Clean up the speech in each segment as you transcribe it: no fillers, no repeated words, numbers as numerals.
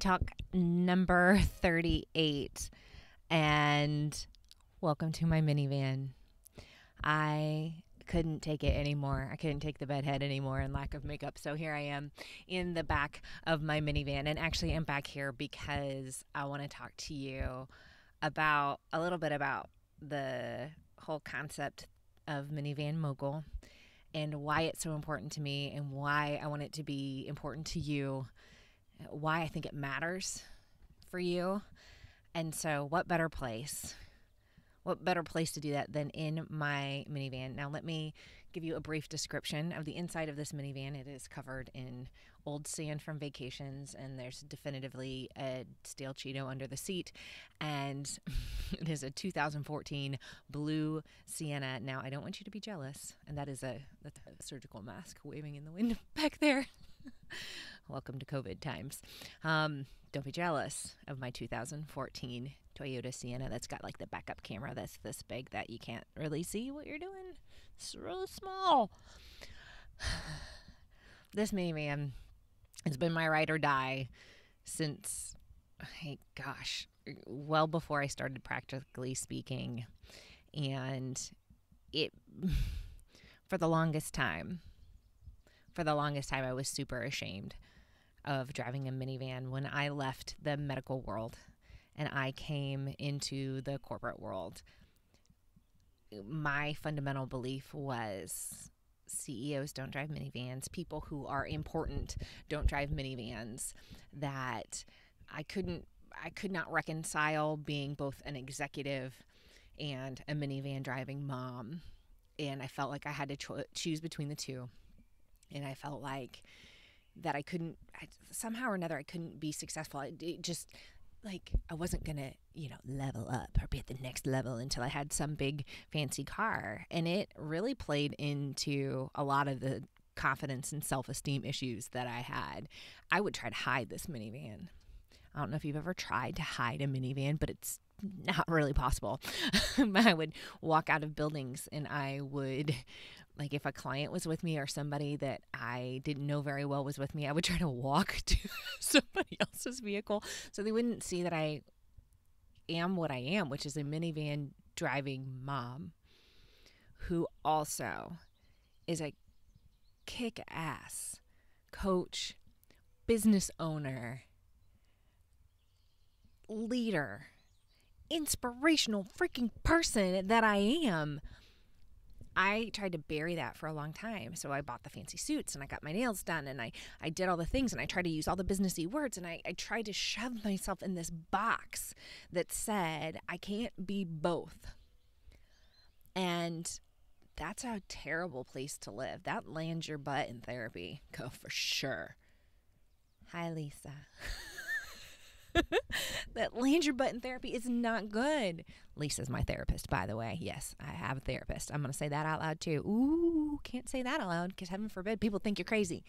Talk number 38, and welcome to my minivan. I couldn't take it anymore. I couldn't take the bedhead anymore and lack of makeup, so here I am in the back of my minivan, and actually I'm back here because I want to talk to you about a little bit about the whole concept of Minivan Mogul and why it's so important to me and why I want it to be important to you, why I think it matters for you. And so what better place to do that than in my minivan. Now let me give you a brief description of the inside of this minivan. It is covered in old sand from vacations, and there's definitively a stale Cheeto under the seat, and it is a 2014 blue Sienna. Now I don't want you to be jealous, and that's a surgical mask waving in the wind back there. Welcome to COVID times. Don't be jealous of my 2014 Toyota Sienna that's got like the backup camera that's this big that you can't really see what you're doing. It's really small. This minivan has been my ride or die since, well before I started Practically Speaking. And for the longest time, I was super ashamed of driving a minivan when I left the medical world and I came into the corporate world. My fundamental belief was CEOs don't drive minivans, people who are important don't drive minivans, that I could not reconcile being both an executive and a minivan driving mom. And I felt like I had to choose between the two. And I felt like that I couldn't be successful. It just, like, I wasn't going to, level up or be at the next level until I had some big fancy car. And it really played into a lot of the confidence and self-esteem issues that I had. I would try to hide this minivan. I don't know if you've ever tried to hide a minivan, but it's not really possible. I would walk out of buildings, and I would, like, if a client was with me or somebody that I didn't know very well was with me, I would try to walk to somebody else's vehicle so they wouldn't see that I am what I am, which is a minivan driving mom who also is a kick-ass coach, business owner, leader, inspirational freaking person that I am. I tried to bury that for a long time. So I bought the fancy suits, and I got my nails done, and I did all the things, and I tried to use all the businessy words, and I tried to shove myself in this box that said I can't be both. And that's a terrible place to live. That lands your butt in therapy. Go for sure. Hi, Lisa. That lands your butt in therapy is not good. Lisa's my therapist, by the way. Yes, I have a therapist. I'm going to say that out loud too. Ooh, can't say that out loud because heaven forbid people think you're crazy.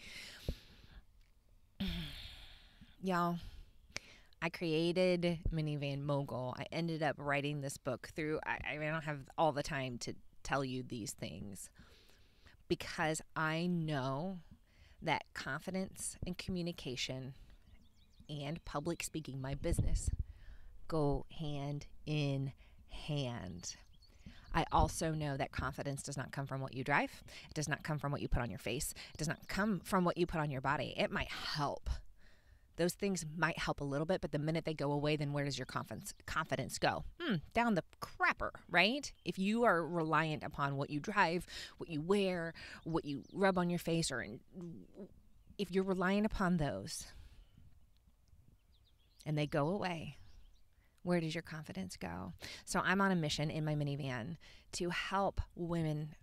Y'all, I created Minivan Mogul. I ended up writing this book through, I mean, I don't have all the time to tell you these things because I know that confidence and communication and public speaking, my business, go hand in hand. I also know that confidence does not come from what you drive. It does not come from what you put on your face. It does not come from what you put on your body. It might help. Those things might help a little bit, but the minute they go away, then where does your confidence go? Down the crapper, right? If you are reliant upon what you drive, what you wear, what you rub on your face, or if you're reliant upon those, and they go away, where does your confidence go? So I'm on a mission in my minivan to help women,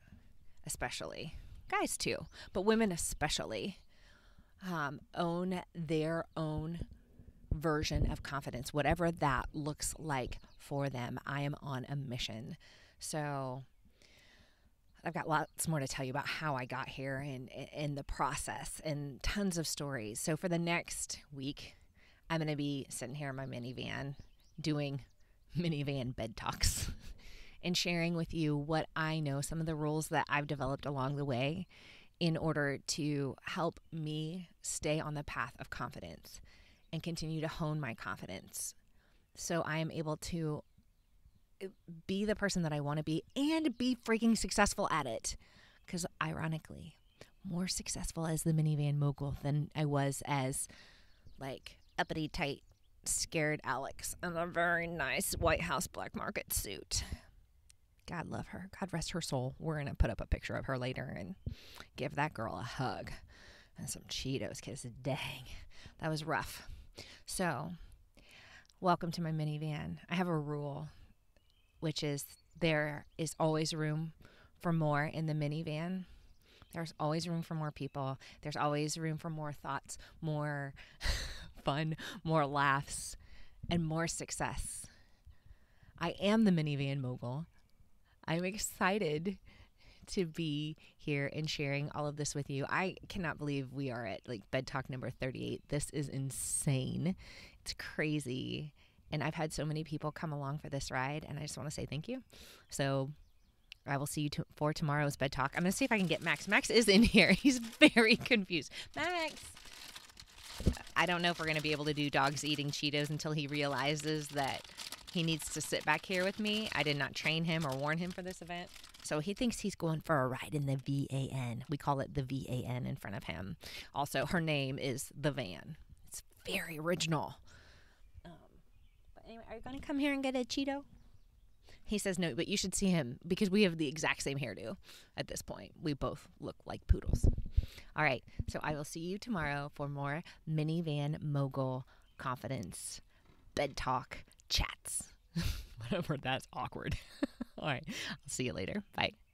especially, guys too, but women especially, own their own version of confidence, whatever that looks like for them. I am on a mission. So I've got lots more to tell you about how I got here and the process and tons of stories. So for the next week, I'm going to be sitting here in my minivan doing minivan bed talks and sharing with you what I know, some of the rules that I've developed along the way in order to help me stay on the path of confidence and continue to hone my confidence so I am able to be the person that I want to be and be freaking successful at it. Because ironically, more successful as the minivan mogul than I was as like uppity tight scared Alex in a very nice White House Black Market suit. God love her. God rest her soul. We're going to put up a picture of her later and give that girl a hug and some Cheetos, because dang, that was rough. So welcome to my minivan. I have a rule, which is there is always room for more in the minivan. There's always room for more people. There's always room for more thoughts, more fun, more laughs, and more success. I am the minivan mogul. I'm excited to be here and sharing all of this with you. I cannot believe we are at like Bed Talk number 38. This is insane. It's crazy. And I've had so many people come along for this ride, and I just want to say thank you. So I will see you for tomorrow's Bed Talk. I'm going to see if I can get Max. Max is in here. He's very confused. Max! I don't know if we're going to be able to do dogs eating Cheetos until he realizes that he needs to sit back here with me. I did not train him or warn him for this event. So he thinks he's going for a ride in the VAN. We call it the VAN in front of him. Also, her name is The Van. It's very original. But anyway, are you going to come here and get a Cheeto? He says no, but you should see him because we have the exact same hairdo at this point. We both look like poodles. All right, so I will see you tomorrow for more Minivan Mogul Confidence Bed Talk Chats. Whatever, that's awkward. All right, I'll see you later. Bye.